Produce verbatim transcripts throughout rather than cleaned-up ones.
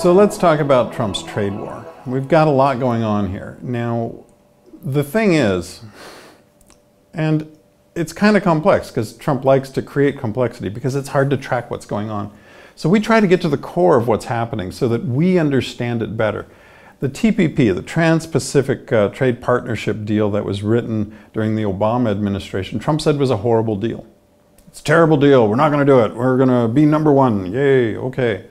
So let's talk about Trump's trade war. We've got a lot going on here. Now, the thing is, and it's kind of complex because Trump likes to create complexity because it's hard to track what's going on. So we try to get to the core of what's happening so that we understand it better. The T P P, the Trans-Pacific uh, Trade Partnership deal that was written during the Obama administration, Trump said was a horrible deal. It's a terrible deal. We're not going to do it. We're going to be number one. Yay. Okay.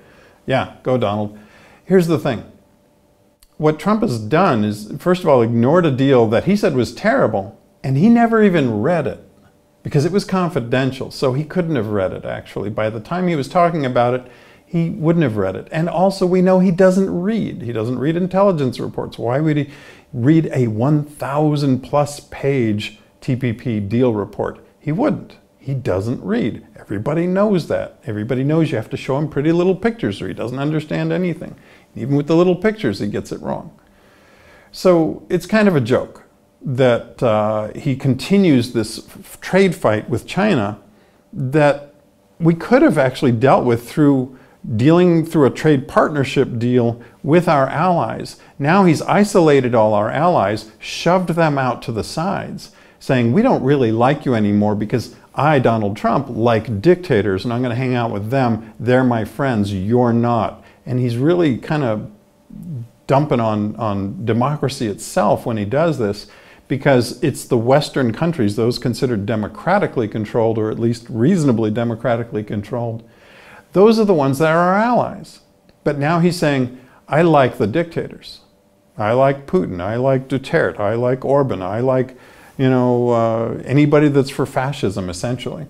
Yeah. Go, Donald. Here's the thing. What Trump has done is, first of all, ignored a deal that he said was terrible, and he never even read it because it was confidential. So he couldn't have read it, actually. By the time he was talking about it, he wouldn't have read it. And also, we know he doesn't read. He doesn't read intelligence reports. Why would he read a one thousand plus page T P P deal report? He wouldn't. He doesn't read. Everybody knows that. Everybody knows you have to show him pretty little pictures or he doesn't understand anything. Even with the little pictures, he gets it wrong. So it's kind of a joke that uh, he continues this f trade fight with China that we could have actually dealt with through dealing through a trade partnership deal with our allies. Now he's isolated all our allies, shoved them out to the sides, saying, we don't really like you anymore because I, Donald Trump, like dictators and I'm going to hang out with them. They're my friends. You're not. And he's really kind of dumping on, on democracy itself when he does this, because it's the Western countries, those considered democratically controlled or at least reasonably democratically controlled, those are the ones that are our allies. But now he's saying, I like the dictators. I like Putin. I like Duterte. I like Orbán. I like, you know, uh, anybody that's for fascism, essentially.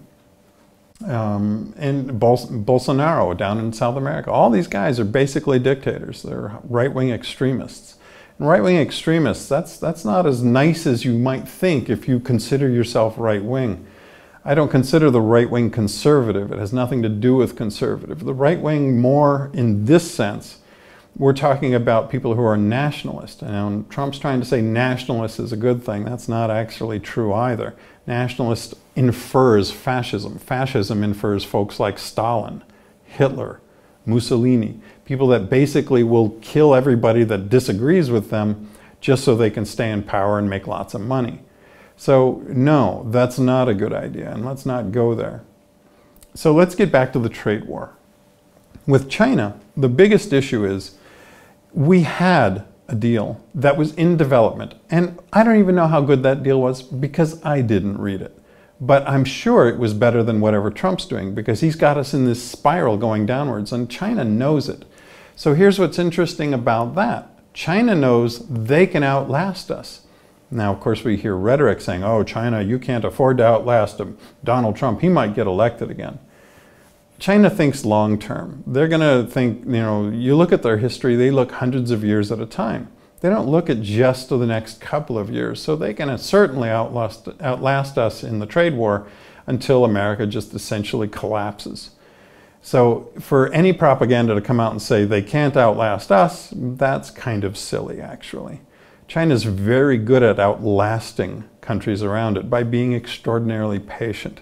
Um, and Bol Bolsonaro down in South America. All these guys are basically dictators. They're right-wing extremists. And right-wing extremists, that's, that's not as nice as you might think if you consider yourself right-wing. I don't consider the right-wing conservative. It has nothing to do with conservative. The right-wing more in this sense, we're talking about people who are nationalist. And Trump's trying to say nationalist is a good thing. That's not actually true either. Nationalist infers fascism. Fascism infers folks like Stalin, Hitler, Mussolini, people that basically will kill everybody that disagrees with them just so they can stay in power and make lots of money. So no, that's not a good idea, and let's not go there. So let's get back to the trade war. With China, the biggest issue is we had a deal that was in development, and I don't even know how good that deal was because I didn't read it. But I'm sure it was better than whatever Trump's doing because he's got us in this spiral going downwards, and China knows it. So here's what's interesting about that. China knows they can outlast us. Now, of course, we hear rhetoric saying, oh, China, you can't afford to outlast him. Donald Trump, he might get elected again. China thinks long term. They're going to think, you know, you look at their history, they look hundreds of years at a time. They don't look at just the next couple of years. So they can certainly outlast, outlast us in the trade war until America just essentially collapses. So for any propaganda to come out and say they can't outlast us, that's kind of silly, actually. China's very good at outlasting countries around it by being extraordinarily patient.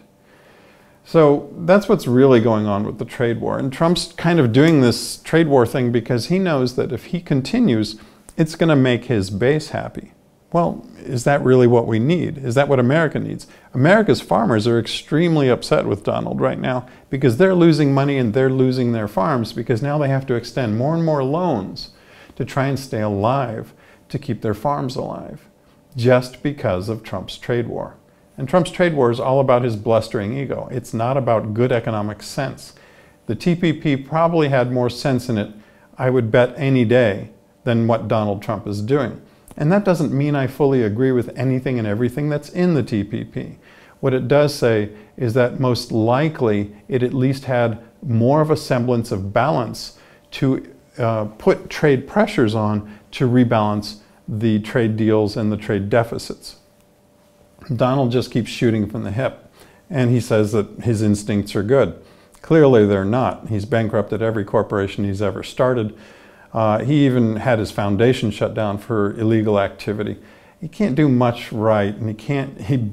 So that's what's really going on with the trade war. And Trump's kind of doing this trade war thing because he knows that if he continues, it's going to make his base happy. Well, is that really what we need? Is that what America needs? America's farmers are extremely upset with Donald right now because they're losing money and they're losing their farms because now they have to extend more and more loans to try and stay alive, to keep their farms alive, just because of Trump's trade war. And Trump's trade war is all about his blustering ego. It's not about good economic sense. The T P P probably had more sense in it, I would bet any day, than what Donald Trump is doing. And that doesn't mean I fully agree with anything and everything that's in the T P P. What it does say is that most likely it at least had more of a semblance of balance to uh, put trade pressures on to rebalance the trade deals and the trade deficits. Donald just keeps shooting from the hip, and he says that his instincts are good. Clearly they're not. He's bankrupted every corporation he's ever started. Uh, he even had his foundation shut down for illegal activity. He can't do much right, and he can't, he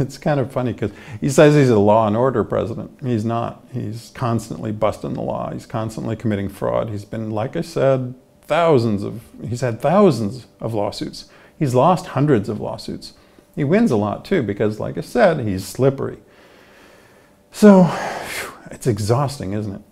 It's kind of funny because he says he's a law and order president. He's not. He's constantly busting the law. He's constantly committing fraud. He's been, like I said, thousands of, he's had thousands of lawsuits. He's lost hundreds of lawsuits. He wins a lot too because, like I said, he's slippery. So it's exhausting, isn't it?